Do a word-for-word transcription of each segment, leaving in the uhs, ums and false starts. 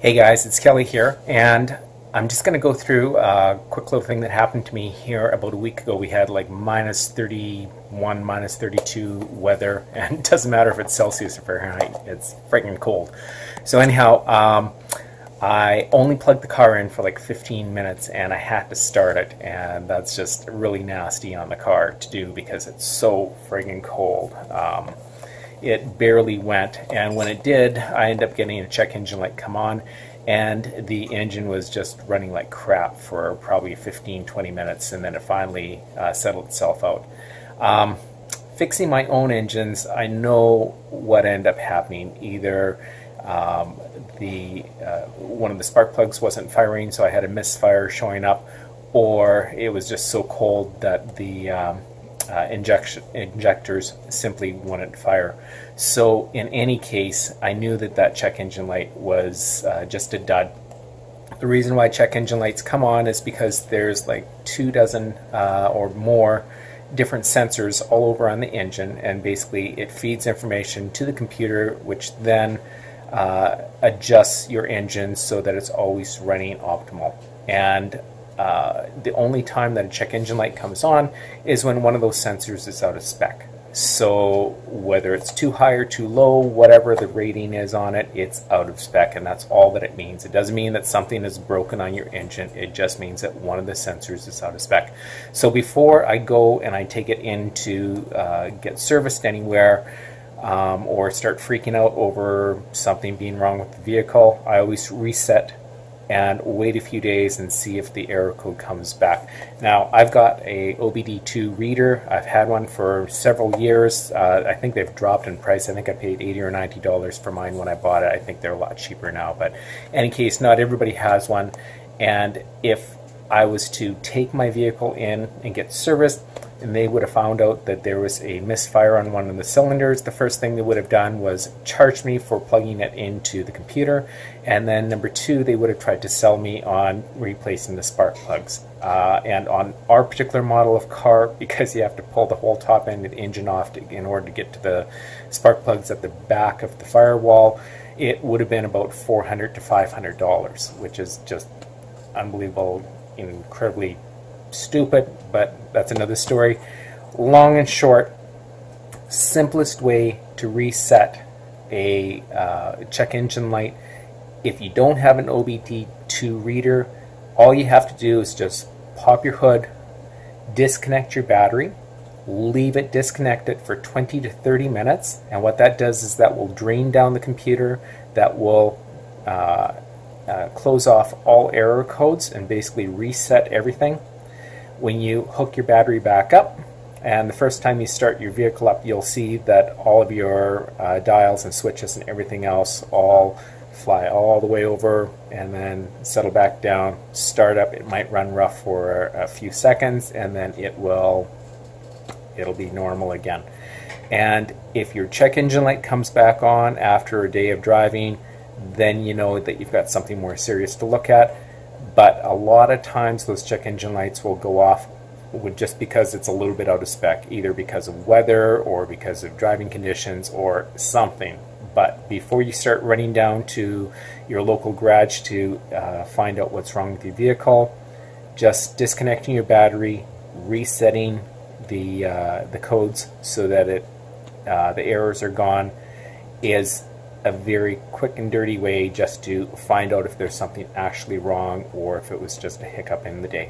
Hey guys, it's Kelly here, and I'm just going to go through a quick little thing that happened to me here about a week ago. We had like minus thirty-one, minus thirty-two weather, and it doesn't matter if it's Celsius or Fahrenheit, it's freaking cold. So anyhow, um, I only plugged the car in for like fifteen minutes, and I had to start it, and that's just really nasty on the car to do because it's so freaking cold. Um, it barely went, and when it did, I ended up getting a check engine light come on, and the engine was just running like crap for probably fifteen to twenty minutes, and then it finally uh, settled itself out. Um, fixing my own engines, I know what ended up happening. Either um, the uh, one of the spark plugs wasn't firing, so I had a misfire showing up, or it was just so cold that the um, Uh, injection injectors simply wouldn't fire. So in any case, I knew that that check engine light was uh, just a dud. The reason why check engine lights come on is because there's like two dozen uh, or more different sensors all over on the engine, and basically it feeds information to the computer, which then uh, adjusts your engine so that it's always running optimal. And Uh, the only time that a check engine light comes on is when one of those sensors is out of spec. So whether it's too high or too low, whatever the rating is on it, it's out of spec, and that's all that it means. It doesn't mean that something is broken on your engine, it just means that one of the sensors is out of spec. So before I go and I take it in to uh, get serviced anywhere, um, or start freaking out over something being wrong with the vehicle, I always reset and wait a few days and see if the error code comes back. Now, I've got a O B D two reader. I've had one for several years. Uh, I think they've dropped in price. I think I paid eighty or ninety dollars for mine when I bought it. I think they're a lot cheaper now, but in any case, not everybody has one. And if I was to take my vehicle in and get serviced, and they would have found out that there was a misfire on one of the cylinders, the first thing they would have done was charge me for plugging it into the computer, and then number two, they would have tried to sell me on replacing the spark plugs. Uh, and on our particular model of car, because you have to pull the whole top end of the engine off to, in order to get to the spark plugs at the back of the firewall, it would have been about four hundred to five hundred dollars, which is just unbelievable, incredibly stupid, but that's another story. Long and short, simplest way to reset a uh, check engine light, if you don't have an O B D two reader, all you have to do is just pop your hood, disconnect your battery, leave it disconnected for twenty to thirty minutes, and what that does is that will drain down the computer, that will uh, uh, close off all error codes and basically reset everything. When you hook your battery back up, and the first time you start your vehicle up, you'll see that all of your uh, dials and switches and everything else all fly all the way over and then settle back down. Start up, it might run rough for a few seconds, and then it will it'll be normal again. And if your check engine light comes back on after a day of driving, then you know that you've got something more serious to look at. But a lot of times those check engine lights will go off with just because it's a little bit out of spec, either because of weather or because of driving conditions or something. But before you start running down to your local garage to uh, find out what's wrong with your vehicle, just disconnecting your battery, resetting the uh, the codes so that it uh, the errors are gone is a very quick and dirty way just to find out if there's something actually wrong or if it was just a hiccup in the day.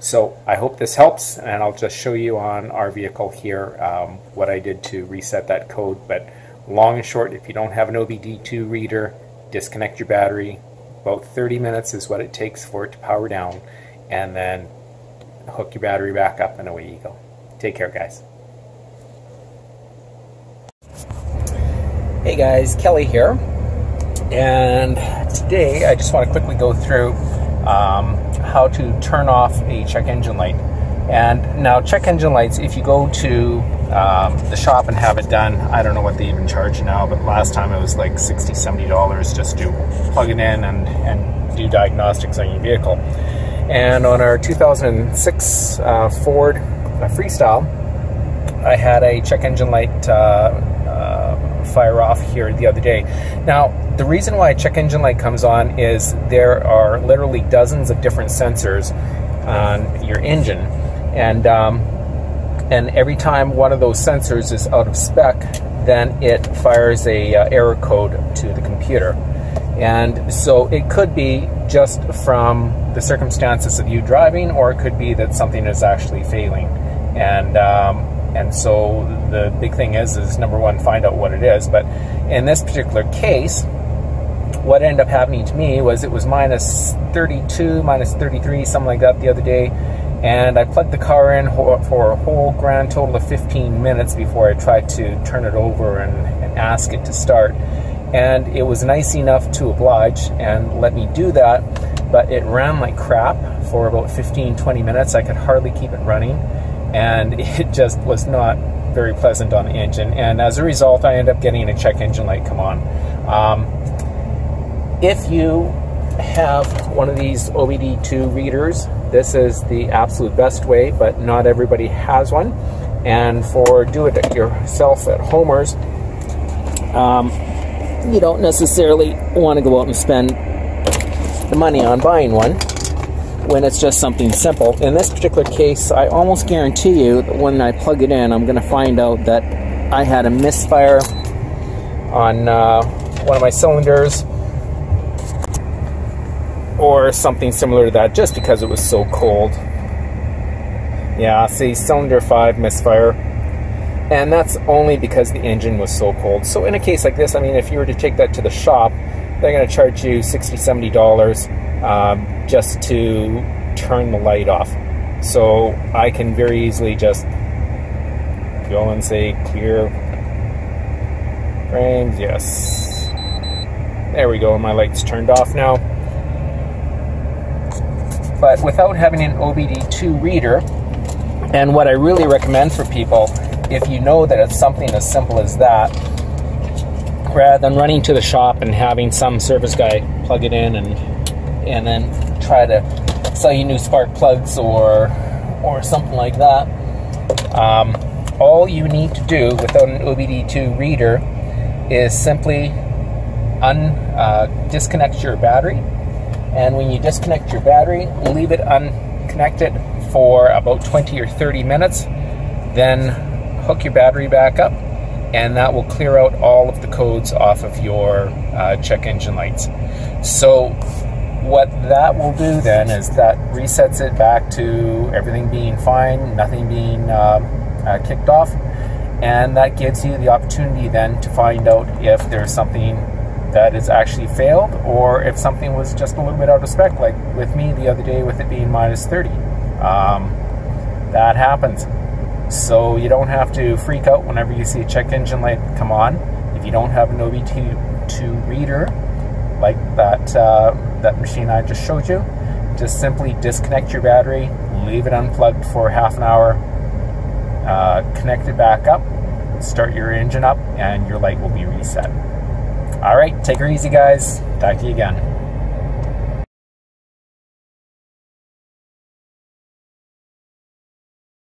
So I hope this helps, and I'll just show you on our vehicle here um, what I did to reset that code. But long and short, if you don't have an O B D two reader, disconnect your battery. About thirty minutes is what it takes for it to power down, and then hook your battery back up and away you go. Take care, guys. Hey guys, Kelly here, and today I just want to quickly go through um, how to turn off a check engine light. And now check engine lights, if you go to um, the shop and have it done, I don't know what they even charge now, but last time it was like sixty, seventy dollars just to plug it in and, and do diagnostics on your vehicle. And on our two thousand six uh, Ford Freestyle, I had a check engine light uh, fire off here the other day. Now, The reason why a check engine light comes on is there are literally dozens of different sensors on your engine, and um, and every time one of those sensors is out of spec, then it fires a uh, error code to the computer. And so it could be just from the circumstances of you driving, or it could be that something is actually failing. And um, and so the big thing is, is number one, find out what it is. But in this particular case, what ended up happening to me was it was minus thirty-two, minus thirty-three, something like that the other day. And I plugged the car in for a whole grand total of fifteen minutes before I tried to turn it over and, and ask it to start. And it was nice enough to oblige and let me do that, but it ran like crap for about fifteen, twenty minutes. I could hardly keep it running, and it just was not very pleasant on the engine. And as a result, I ended up getting a check engine light come on. Um, if you have one of these O B D two readers, this is the absolute best way, but not everybody has one. And for do-it-yourself at homers, um, you don't necessarily want to go out and spend the money on buying one when it's just something simple. In this particular case, I almost guarantee you that when I plug it in, I'm going to find out that I had a misfire on uh, one of my cylinders or something similar to that, just because it was so cold. Yeah, see, cylinder five misfire. And that's only because the engine was so cold. So in a case like this, I mean, if you were to take that to the shop, they're going to charge you sixty dollars, seventy dollars um, just to turn the light off. So I can very easily just go and say clear frames, yes. There we go, my light's turned off now. But without having an O B D two reader, and what I really recommend for people, if you know that it's something as simple as that, rather than running to the shop and having some service guy plug it in and and then try to sell you new spark plugs or or something like that, um, all you need to do without an O B D two reader is simply un uh, disconnect your battery, and when you disconnect your battery, leave it unconnected for about twenty or thirty minutes, then hook your battery back up, and that will clear out all of the codes off of your uh, check engine lights. So what that will do then is that resets it back to everything being fine, nothing being um, uh, kicked off, and that gives you the opportunity then to find out if there's something that is actually failed, or if something was just a little bit out of spec, like with me the other day with it being minus thirty. Um, that happens. So you don't have to freak out whenever you see a check engine light come on. If you don't have an O B D two reader, like that, uh, that machine I just showed you, just simply disconnect your battery, leave it unplugged for half an hour, uh, connect it back up, start your engine up, and your light will be reset. All right, take it easy, guys. Talk to you again.